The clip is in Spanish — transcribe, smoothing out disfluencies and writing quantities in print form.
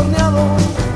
horneado.